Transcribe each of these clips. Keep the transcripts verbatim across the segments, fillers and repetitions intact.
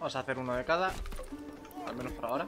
Vamos a hacer uno de cada, al menos por ahora.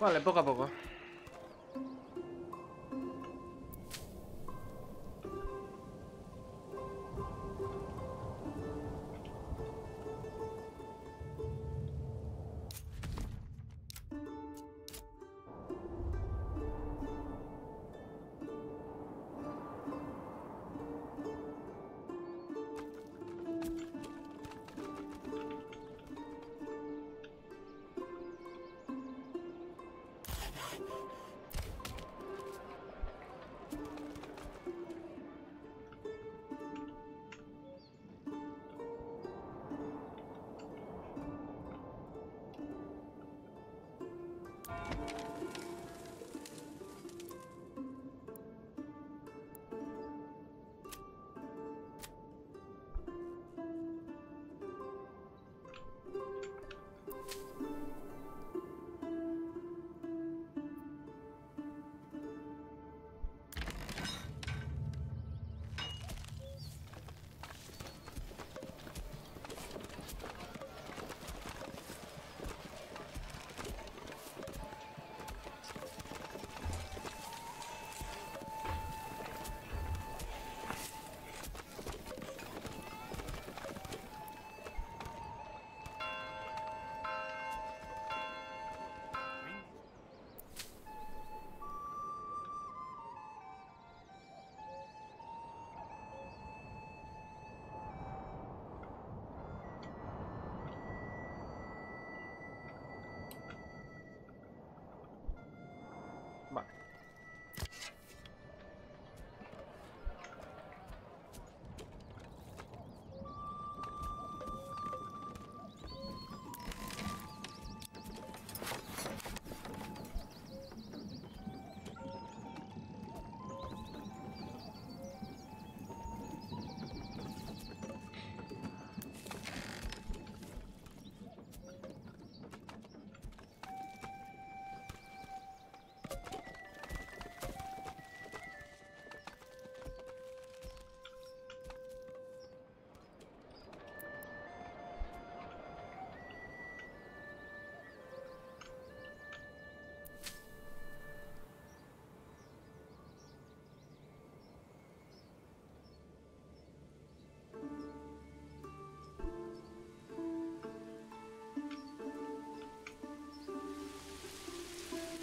Vale, poco a poco.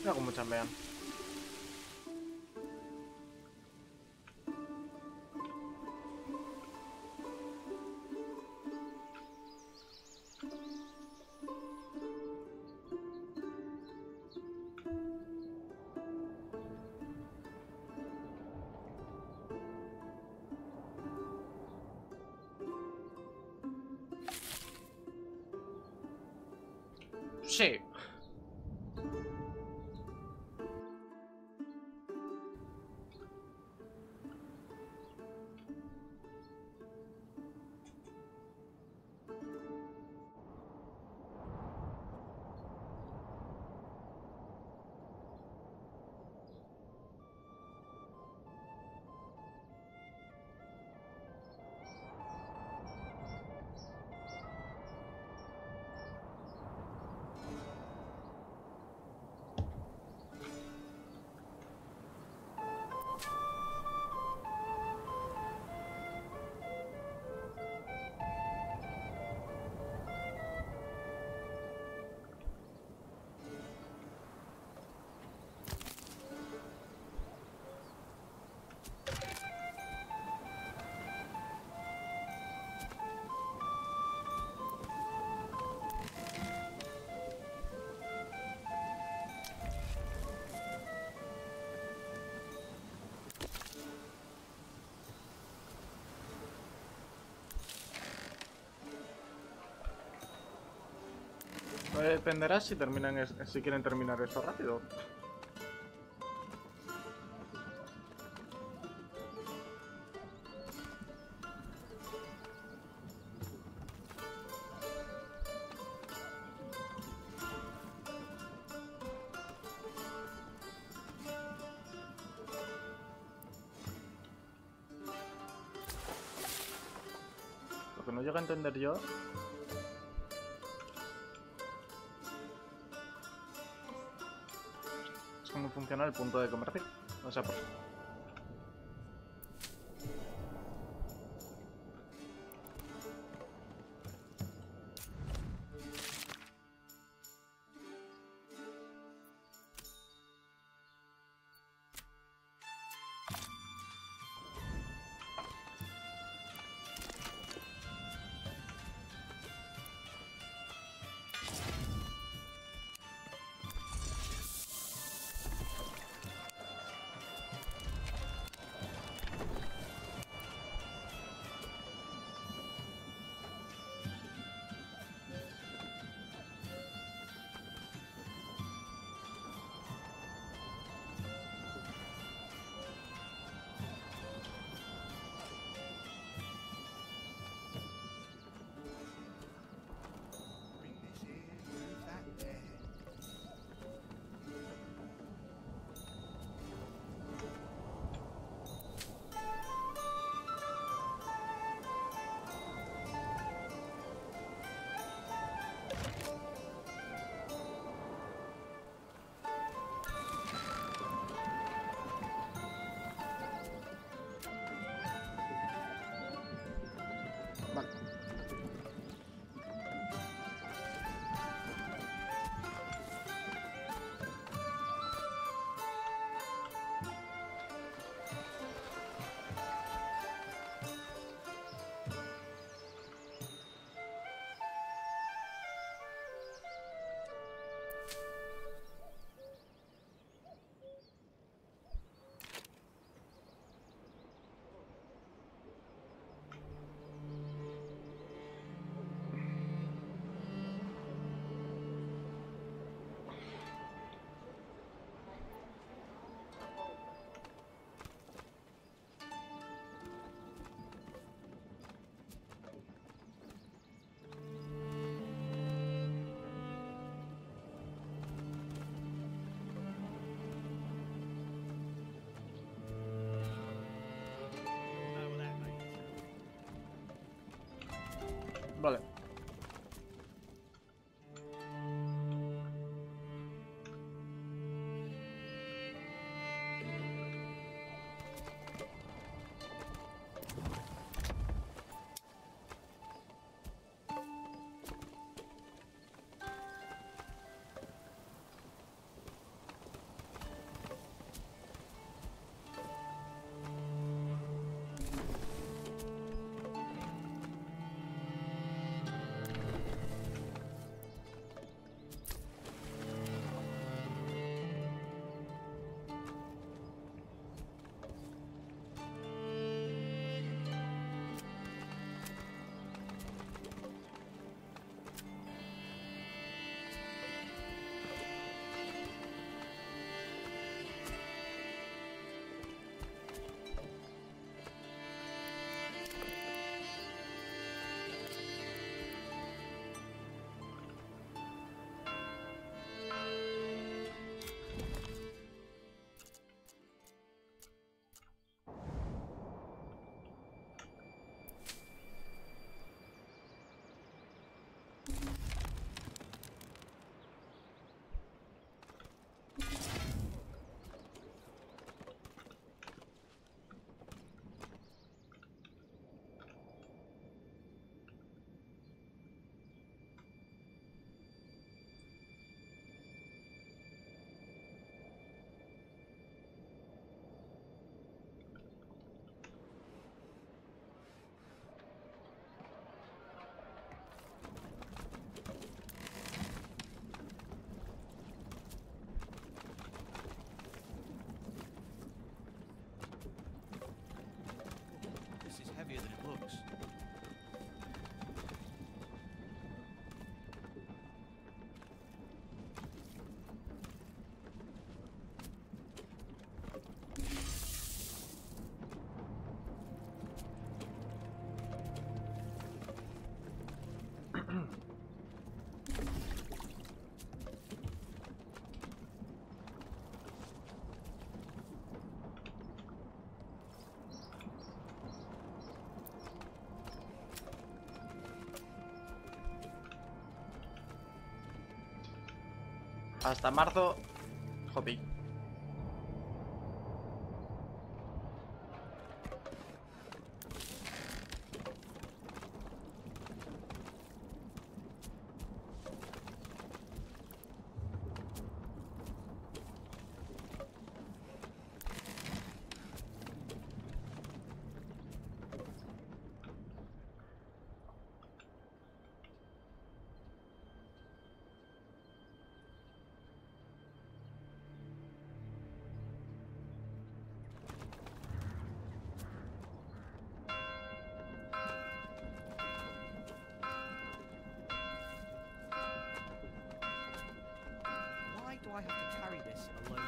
No hago muchas vean. Sí. dependerá si terminan es, si quieren terminar esto rápido. Lo que no llego a entender yo... cómo funciona el punto de comercio. O sea, por... Vale. Hasta marzo, Hopi. I have to carry this alone.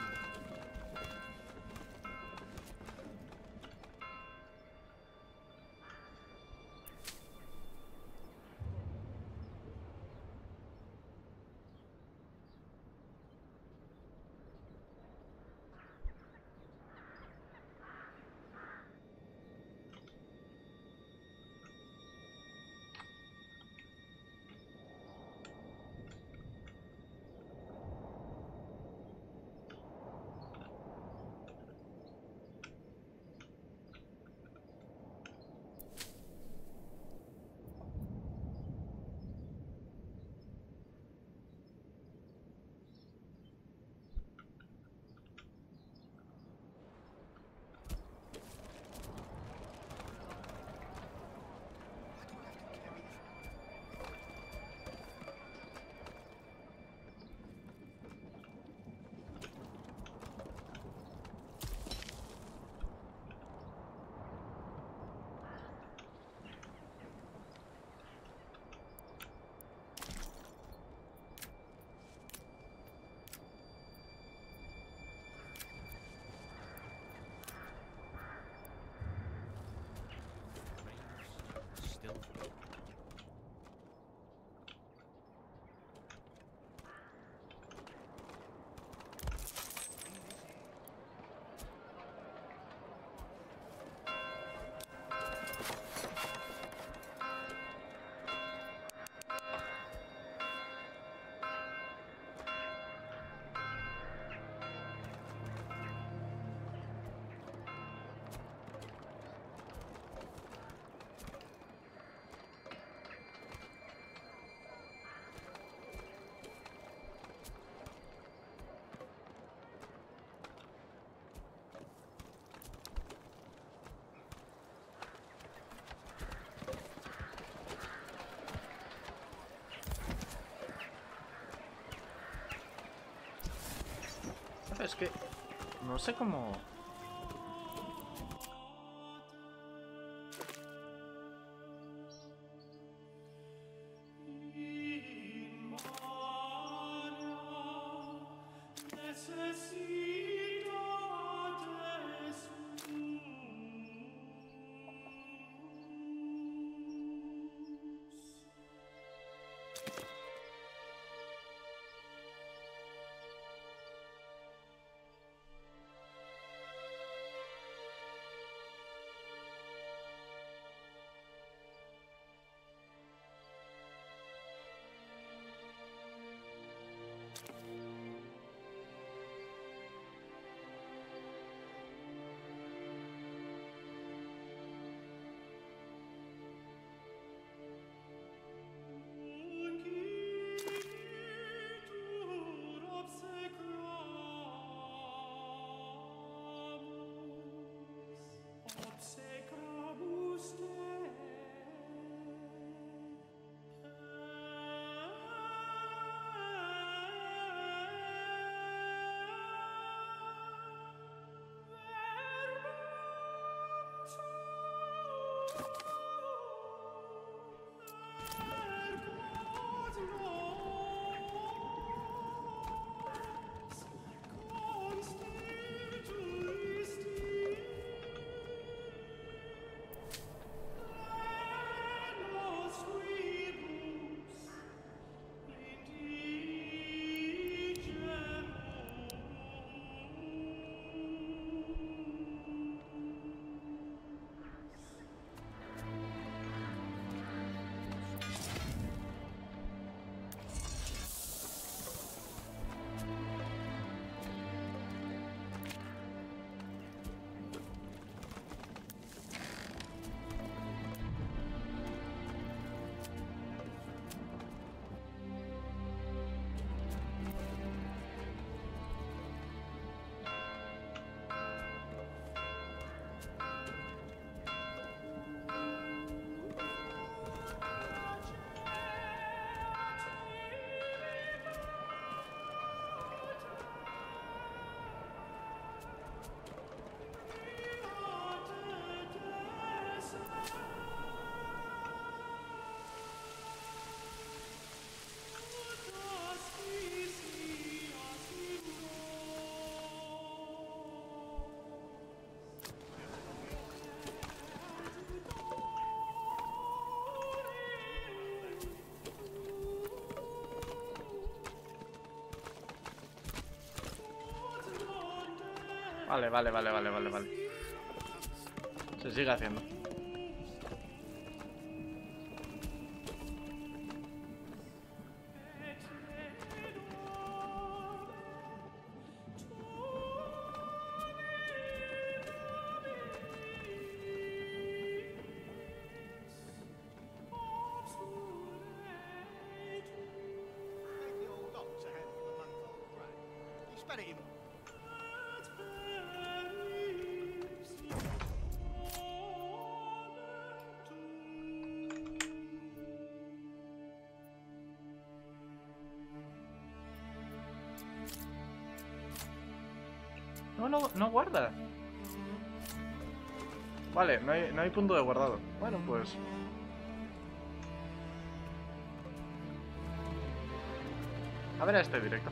Es que no sé cómo... Vale, vale, vale, vale, vale, vale. Se sigue haciendo. No, no, no guarda. Vale, no hay, no hay punto de guardado. Bueno, pues... A ver a este directo.